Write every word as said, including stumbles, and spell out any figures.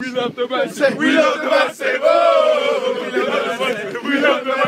We love the Manset. We love the Manset. We love the Manset.